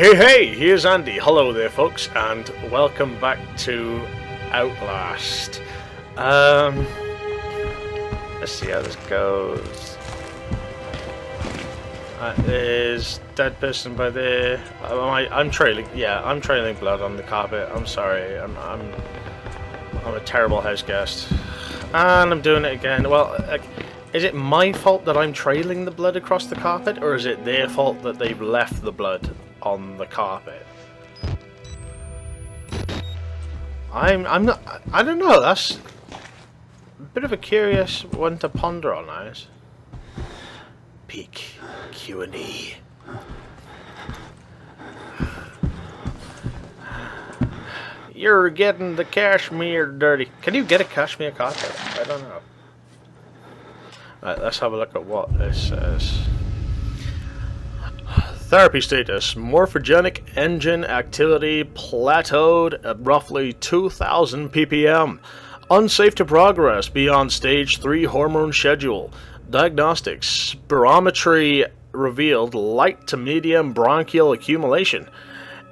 Hey, here's Andy. Hello there, folks, and welcome back to Outlast. Let's see how this goes. That is dead person by there. I'm trailing. Yeah, I'm trailing blood on the carpet. I'm sorry. I'm a terrible house guest, and I'm doing it again. Well, is it my fault that I'm trailing the blood across the carpet, or is it their fault that they've left the blood on the carpet? I don't know, that's a bit of a curious one to ponder on, I guess. Peak Q&E. You're getting the cashmere dirty. Can you get a cashmere carpet? I don't know. Right, let's have a look at what this says. Therapy status: morphogenic engine activity plateaued at roughly 2000 ppm. Unsafe to progress beyond stage 3 hormone schedule. Diagnostics: spirometry revealed light to medium bronchial accumulation.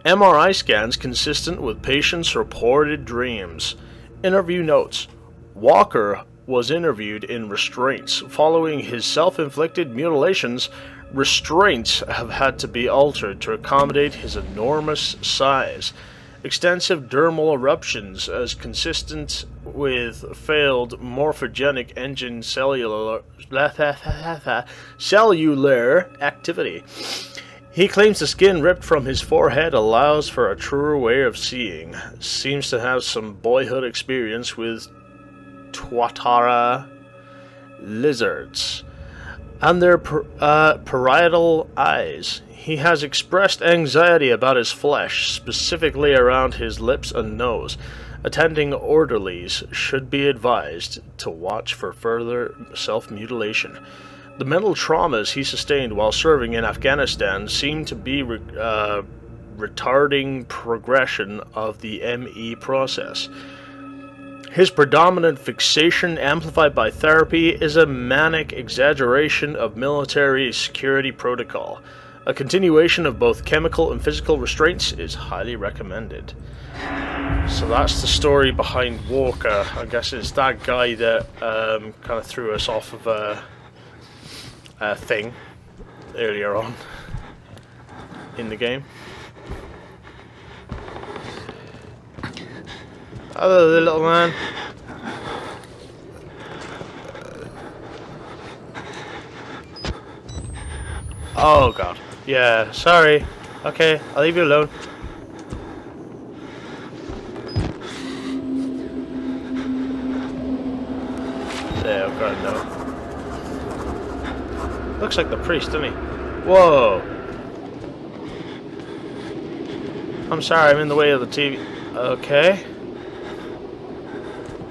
MRI scans consistent with patients' reported dreams. Interview notes: Walker was interviewed in restraints. Following his self-inflicted mutilations, restraints have had to be altered to accommodate his enormous size. Extensive dermal eruptions as consistent with failed morphogenic engine cellular activity. He claims the skin ripped from his forehead allows for a truer way of seeing. Seems to have some boyhood experience with tuatara lizards and their parietal eyes. He has expressed anxiety about his flesh, specifically around his lips and nose. Attending orderlies should be advised to watch for further self-mutilation. The mental traumas he sustained while serving in Afghanistan seem to be retarding progression of the ME process. His predominant fixation, amplified by therapy, is a manic exaggeration of military security protocol. A continuation of both chemical and physical restraints is highly recommended. So that's the story behind Walker. I guess it's that guy that kind of threw us off of a thing earlier on in the game. Hello, little man. Oh god. Yeah, sorry. Okay, I'll leave you alone. There, I've got a note. Looks like the priest, doesn't he? Whoa. I'm sorry, I'm in the way of the TV. Okay.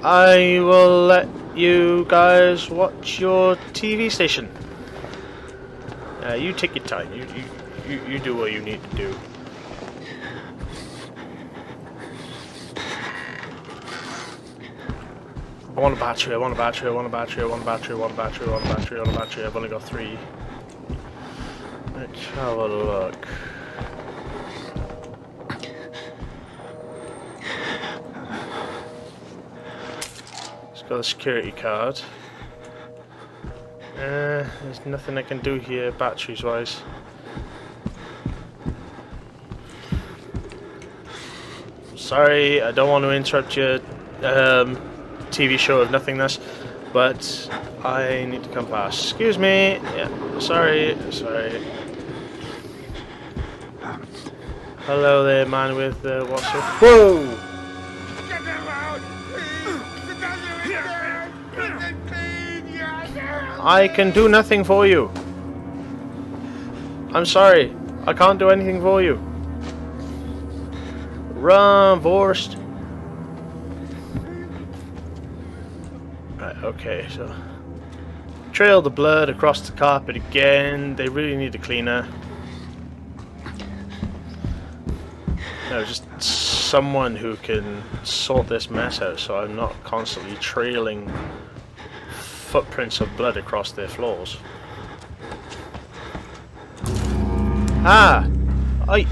I will let you guys watch your TV station. You take your time. You do what you need to do. I want a battery. I want a battery. I want a battery. I want a battery. I want a battery. I want a battery. I want a battery. I've only got 3. Let's have a look. Got a security card. There's nothing I can do here batteries wise. Sorry, I don't want to interrupt your TV show of nothingness, but I need to come past. Excuse me. Yeah, sorry. Hello there, man with the wassail. Whoa! I can do nothing for you. I'm sorry. I can't do anything for you. Run, Vorst. Right, okay, so trail the blood across the carpet again. They really need a cleaner. No, just someone who can sort this mess out so I'm not constantly trailing footprints of blood across their floors. Ah! I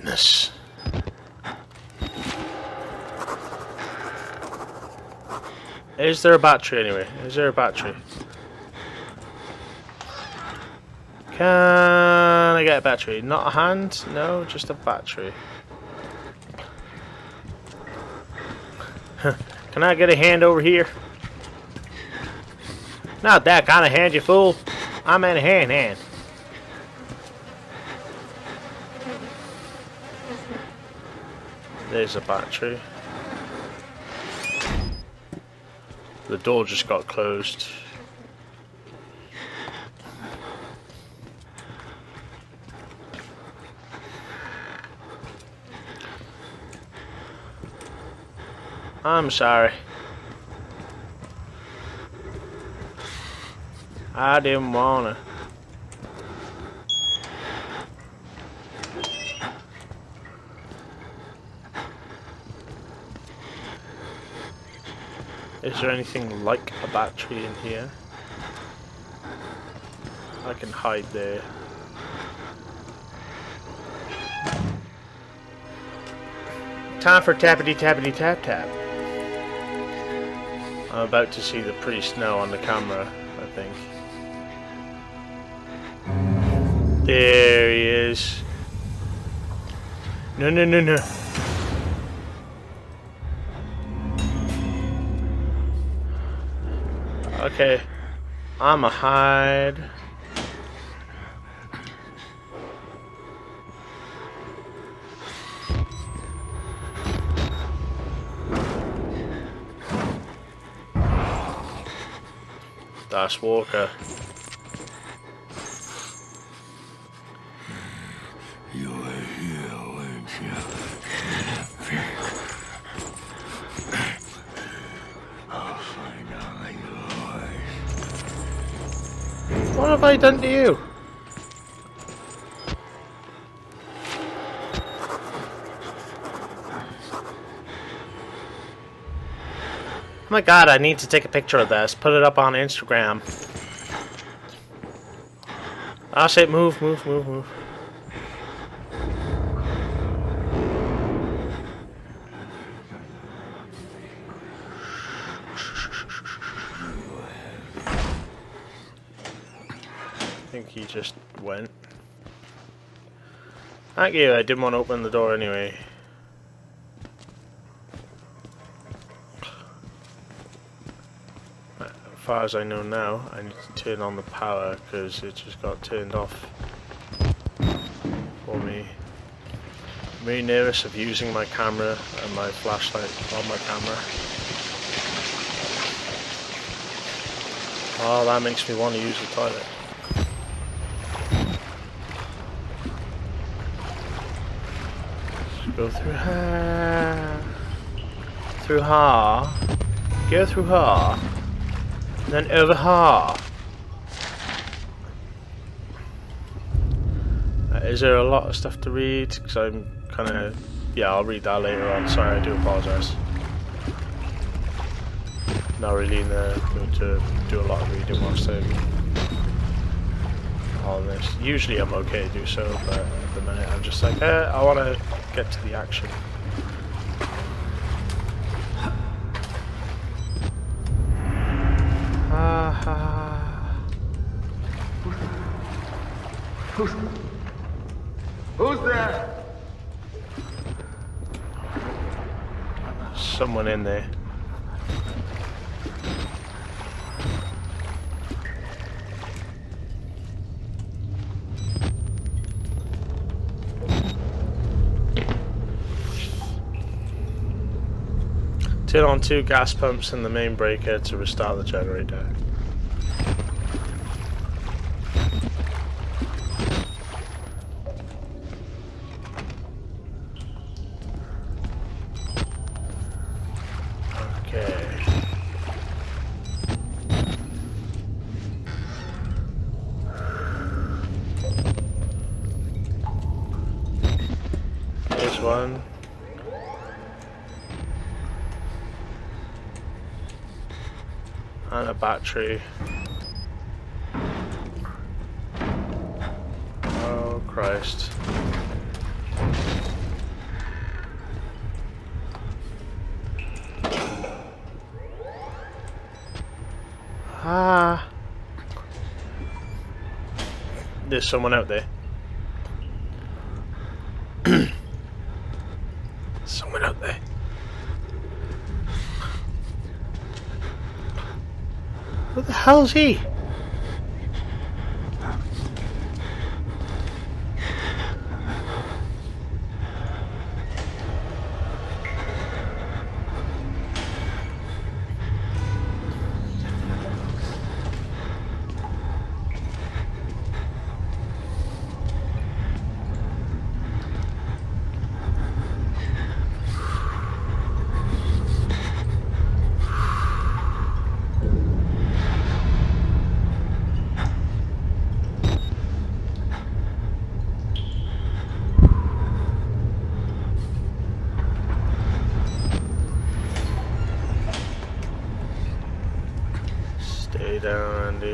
witness. Is there a battery anyway? Is there a battery? Can I get a battery? Not a hand? No, just a battery. Can I get a hand over here? Not that kind of hand, you fool. I meant a hand. There's a battery. The door just got closed. I'm sorry. I didn't wanna. Is there anything like a battery in here? I can hide there. Time for tappity tappity tap tap. I'm about to see the priest now on the camera, I think. There he is. No. Okay, I'ma hide. That's Walker. You are here when what have I done to you? Oh my god, I need to take a picture of this. Put it up on Instagram. I'll say move. He just went. Thank you, I didn't want to open the door anyway. As far as I know now, I need to turn on the power because it just got turned off for me. I'm really nervous of using my camera and my flashlight on my camera. Oh, that makes me want to use the toilet. Go through her. Through her. Go through her. And then over her. Is there a lot of stuff to read? Because I'm kind of... Yeah, I'll read that later on. Sorry, I do apologise. Not really in the mood to do a lot of reading whilst I'm on this. Usually I'm okay to do so, but at the minute I'm just like, I want to... get to the action. Who's there? Someone in there. Turn on 2 gas pumps and the main breaker to restart the generator. Okay. There's one. And a battery. Oh Christ. there's someone out there. Someone out there. What the hell is he?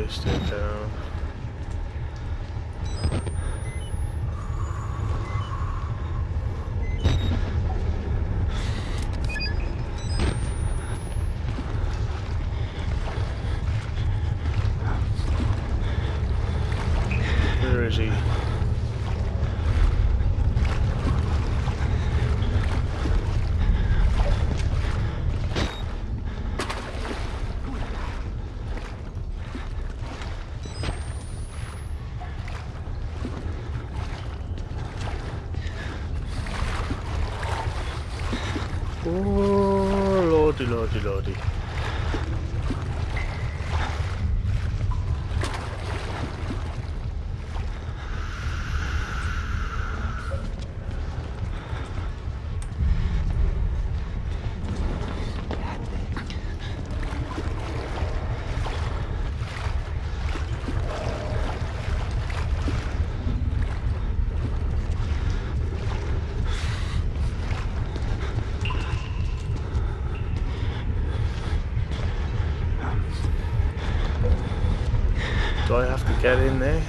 Stay down. Where is he? Lordy. Do I have to get in there?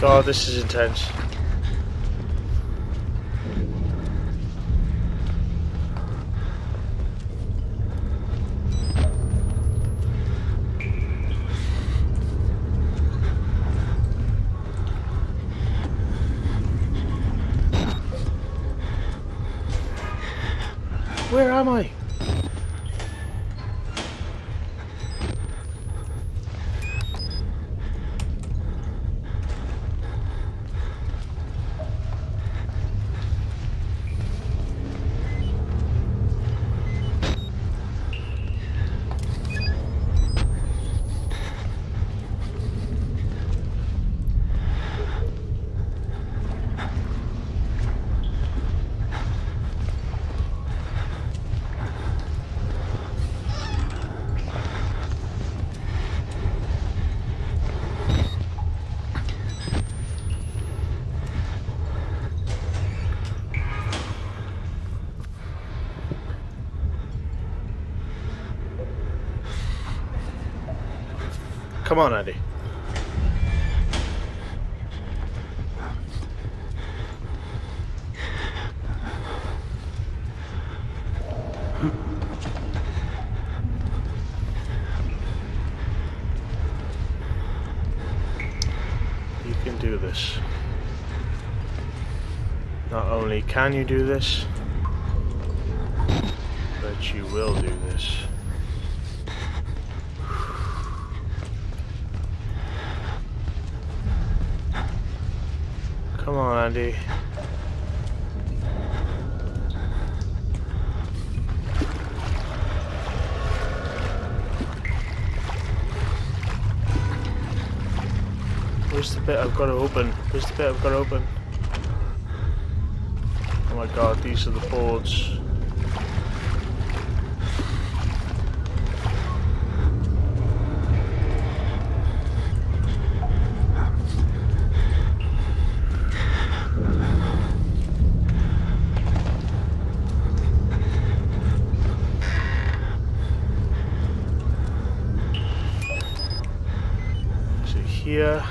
God, this is intense. Where am I? Come on, Andy. You can do this. Not only can you do this, but you will do this. Come on, Andy. Where's the bit I've got to open? Where's the bit I've got to open? Oh my God, these are the boards. here.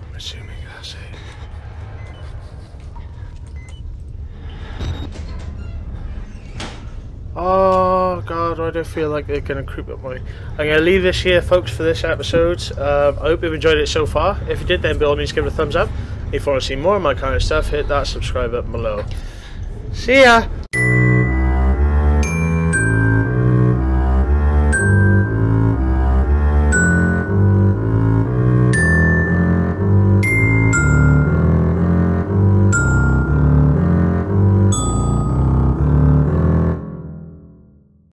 I'm assuming that's it. Oh god, I don't feel like they're gonna creep up my... I'm gonna leave this here, folks, for this episode. I hope you've enjoyed it so far. If you did, then by all means give it a thumbs up. If you want to see more of my kind of stuff, hit that subscribe button below. See ya!